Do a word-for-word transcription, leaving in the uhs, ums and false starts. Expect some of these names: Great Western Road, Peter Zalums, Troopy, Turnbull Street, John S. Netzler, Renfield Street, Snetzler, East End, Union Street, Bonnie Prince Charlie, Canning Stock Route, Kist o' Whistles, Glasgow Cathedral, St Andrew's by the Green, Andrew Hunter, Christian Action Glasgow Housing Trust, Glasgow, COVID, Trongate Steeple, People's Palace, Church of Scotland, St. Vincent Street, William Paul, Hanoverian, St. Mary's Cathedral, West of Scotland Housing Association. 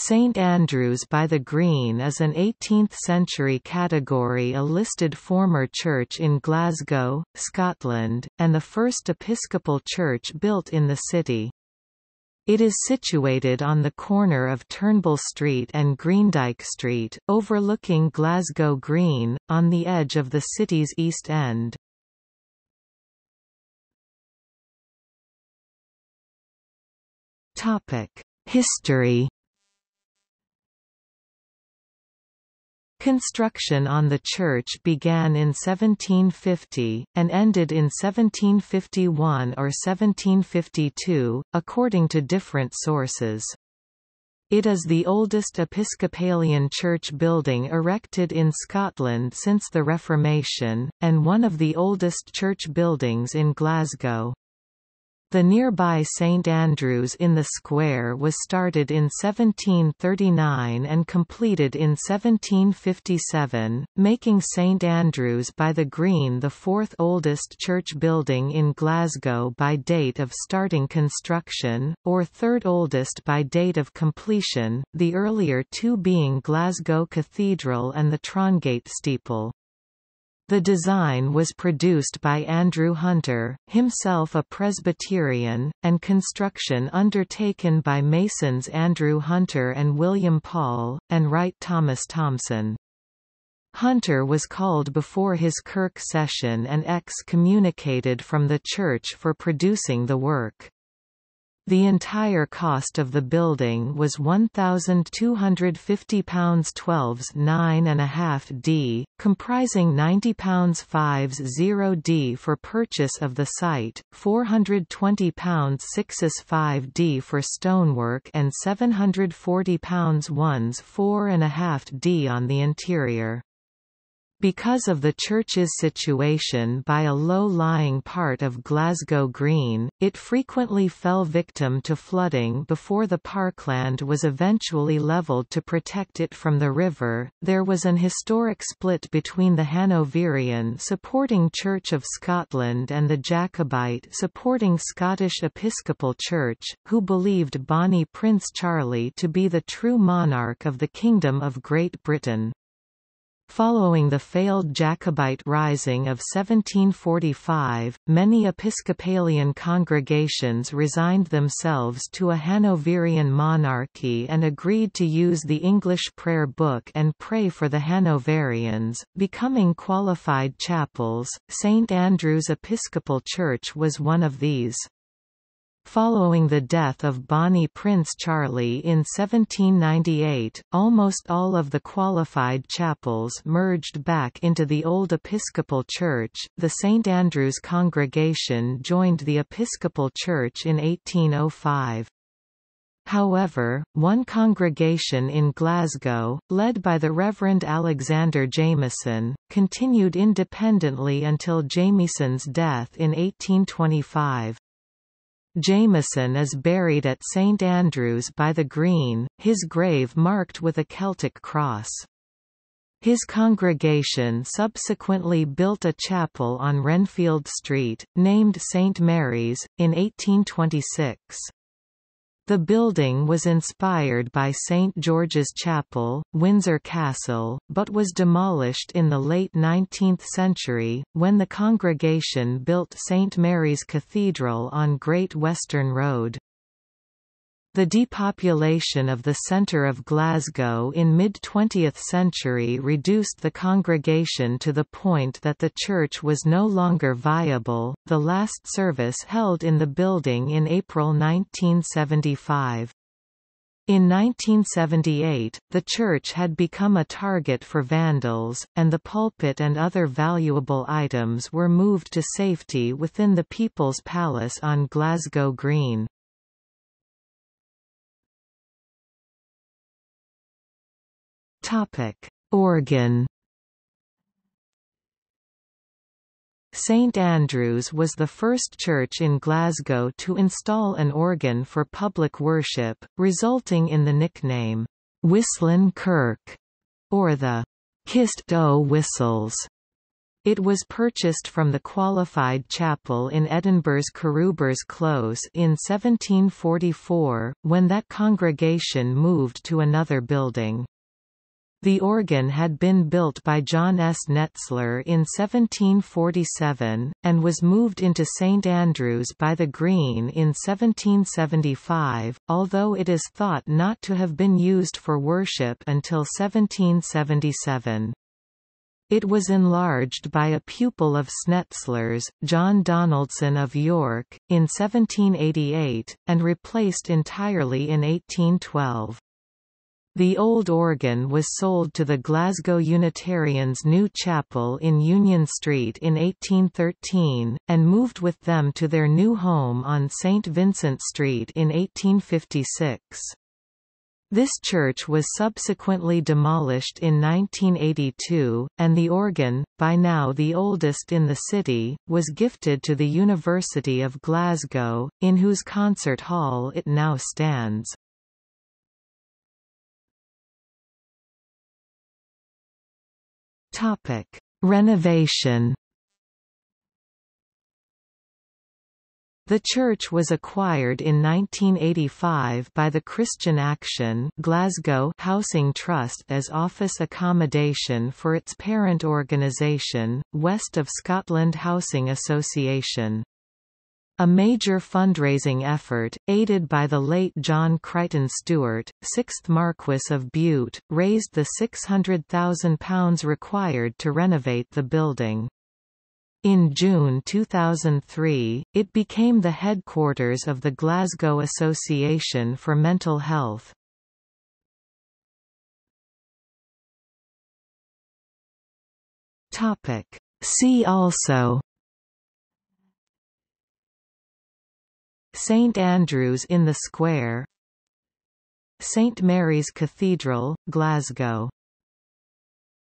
St Andrew's by the Green is an eighteenth century category A listed former church in Glasgow, Scotland, and the first Episcopal church built in the city. It is situated on the corner of Turnbull Street and Greendyke Street, overlooking Glasgow Green, on the edge of the city's East End. History. Construction on the church began in seventeen fifty, and ended in seventeen fifty-one or seventeen fifty-two, according to different sources. It is the oldest Episcopalian church building erected in Scotland since the Reformation, and one of the oldest church buildings in Glasgow. The nearby Saint Andrew's in the Square was started in seventeen thirty-nine and completed in seventeen fifty-seven, making Saint Andrew's by the Green the fourth oldest church building in Glasgow by date of starting construction, or third oldest by date of completion, the earlier two being Glasgow Cathedral and the Trongate Steeple. The design was produced by Andrew Hunter, himself a Presbyterian, and construction undertaken by masons Andrew Hunter and William Paul, and Wright Thomas Thompson. Hunter was called before his Kirk session and excommunicated from the church for producing the work. The entire cost of the building was one thousand two hundred fifty pounds twelve nine and a half d, comprising ninety pounds five d for purchase of the site, four hundred twenty pounds six d for stonework and seven hundred forty pounds one d on the interior. Because of the church's situation by a low-lying part of Glasgow Green, it frequently fell victim to flooding before the parkland was eventually levelled to protect it from the river. There was an historic split between the Hanoverian supporting Church of Scotland and the Jacobite supporting Scottish Episcopal Church, who believed Bonnie Prince Charlie to be the true monarch of the Kingdom of Great Britain. Following the failed Jacobite Rising of seventeen forty-five, many Episcopalian congregations resigned themselves to a Hanoverian monarchy and agreed to use the English Prayer Book and pray for the Hanoverians, becoming qualified chapels. Saint Andrew's Episcopal Church was one of these. Following the death of Bonnie Prince Charlie in seventeen ninety-eight, almost all of the qualified chapels merged back into the old Episcopal Church. The Saint Andrew's congregation joined the Episcopal Church in eighteen oh five. However, one congregation in Glasgow, led by the Reverend Alexander Jamieson, continued independently until Jamieson's death in eighteen twenty-five. Jamieson is buried at Saint Andrew's by the Green, his grave marked with a Celtic cross. His congregation subsequently built a chapel on Renfield Street, named Saint Mary's, in eighteen twenty-six. The building was inspired by Saint George's Chapel, Windsor Castle, but was demolished in the late nineteenth century, when the congregation built Saint Mary's Cathedral on Great Western Road. The depopulation of the centre of Glasgow in mid-twentieth century reduced the congregation to the point that the church was no longer viable. The last service held in the building in April nineteen seventy-five. In nineteen seventy-eight, the church had become a target for vandals, and the pulpit and other valuable items were moved to safety within the People's Palace on Glasgow Green. Organ. Saint Andrew's was the first church in Glasgow to install an organ for public worship, resulting in the nickname, Whistlin' Kirk, or the Kist o' Whistles. It was purchased from the Qualified Chapel in Edinburgh's Carubers Close in seventeen forty-four, when that congregation moved to another building. The organ had been built by John S. Netzler in seventeen forty-seven, and was moved into St Andrew's by the Green in seventeen seventy-five, although it is thought not to have been used for worship until seventeen seventy-seven. It was enlarged by a pupil of Snetzler's, John Donaldson of York, in seventeen eighty-eight, and replaced entirely in eighteen twelve. The old organ was sold to the Glasgow Unitarians' new chapel in Union Street in eighteen thirteen, and moved with them to their new home on Saint Vincent Street in eighteen fifty-six. This church was subsequently demolished in nineteen eighty-two, and the organ, by now the oldest in the city, was gifted to the University of Glasgow, in whose concert hall it now stands. Topic: Renovation. The church was acquired in nineteen eighty-five by the Christian Action Glasgow Housing Trust as office accommodation for its parent organisation, West of Scotland Housing Association. A major fundraising effort, aided by the late John Crichton-Stuart, sixth Marquess of Bute, raised the six hundred thousand pounds required to renovate the building. In June two thousand three, it became the headquarters of the Glasgow Association for Mental Health. Topic: See also: Saint Andrew's in the Square, Saint Mary's Cathedral, Glasgow.